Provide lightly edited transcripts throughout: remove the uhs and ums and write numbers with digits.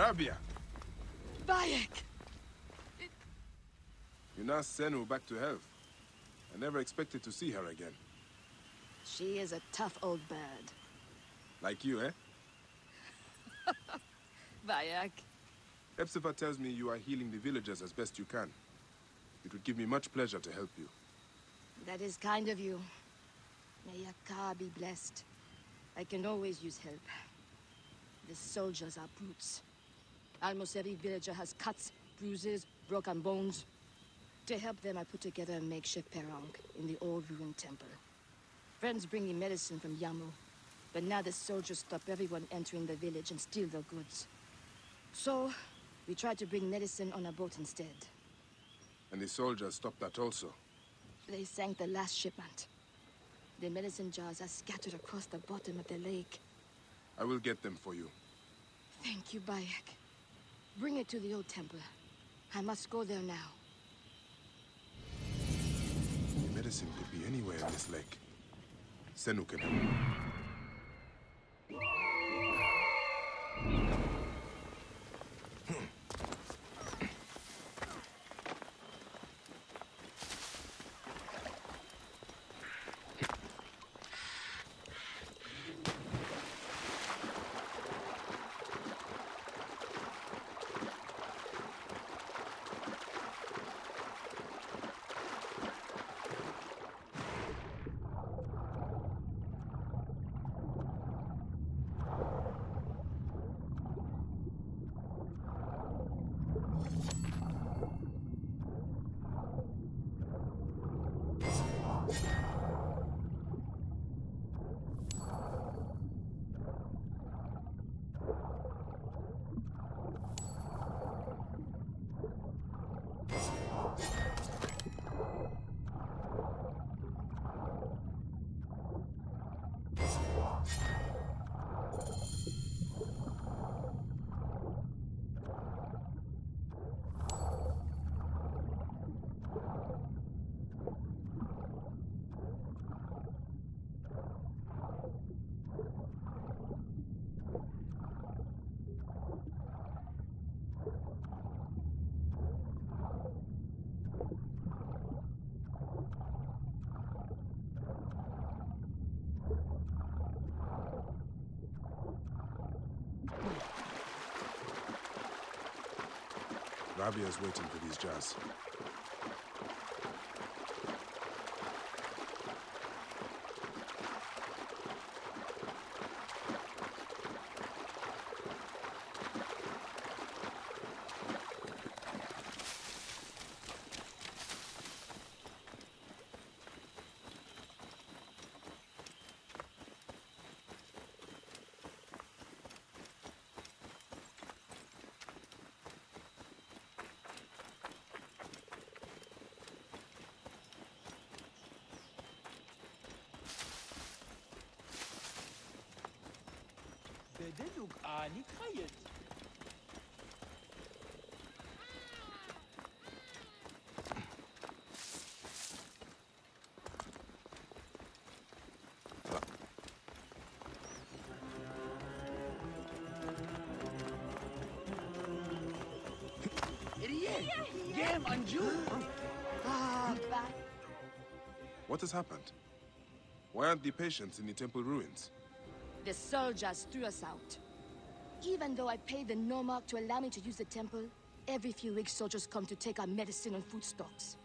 Rabia! Bayek! You nursed Senu back to health. I never expected to see her again. She is a tough old bird. Like you, eh? Bayek. Hepzafa tells me you are healing the villagers as best you can. It would give me much pleasure to help you. That is kind of you. May your car be blessed. I can always use help. The soldiers are brutes. Almost every villager has cuts, bruises, broken bones. To help them, I put together a makeshift perang in the old ruined temple. Friends bring me medicine from Yamu, but now the soldiers stop everyone entering the village and steal their goods. So, we try to bring medicine on a boat instead. And the soldiers stopped that also? They sank the last shipment. The medicine jars are scattered across the bottom of the lake. I will get them for you. Thank you, Bayek. Bring it to the old temple. I must go there now. The medicine could be anywhere in this lake. Senu can help me. Rabia is waiting for these jars. Bediluk ani kayet. What has happened? Why aren't the patients in the temple ruins? The soldiers threw us out. Even though I paid the Nomarch to allow me to use the temple, every few weeks soldiers come to take our medicine and food stocks.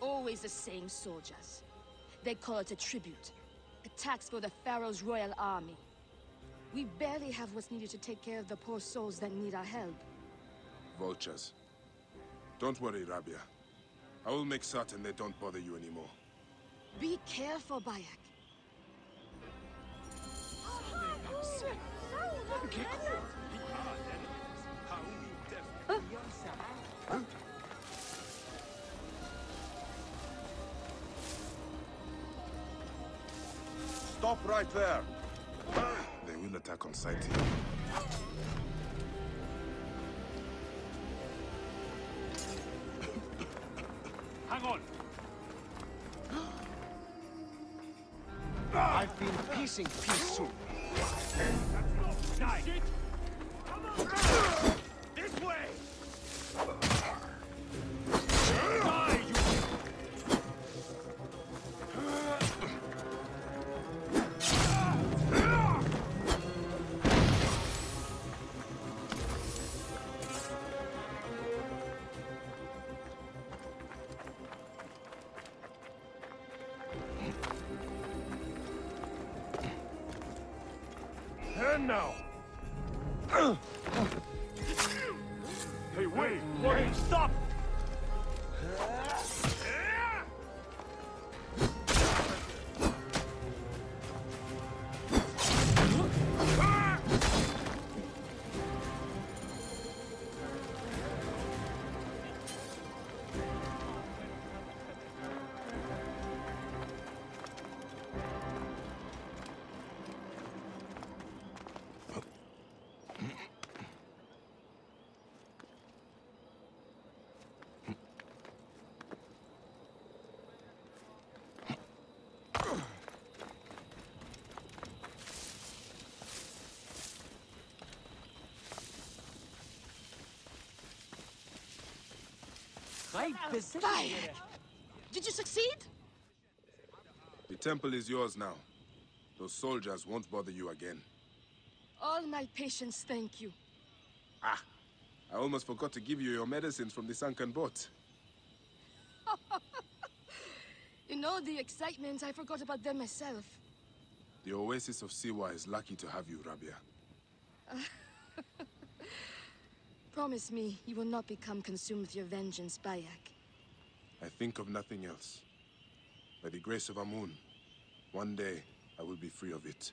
Always the same soldiers. They call it a tribute, a tax for the Pharaoh's royal army. We barely have what's needed to take care of the poor souls that need our help. Vultures. Don't worry, Rabia. I will make certain they don't bother you anymore. Be careful, Bayek. Huh? Stop right there. They will attack on sight here. Hang on. I've been piecing peace soon. That's not nice. Come on. Now. Hey, wait, wait, stop! Bayek! Did you succeed? The temple is yours now. Those soldiers won't bother you again. All my patience, thank you. Ah, I almost forgot to give you your medicines from the sunken boat. In all the excitement, I forgot about them myself. The oasis of Siwa is lucky to have you, Rabia. Promise me you will not become consumed with your vengeance, Bayek. I think of nothing else. By the grace of Amun, one day I will be free of it.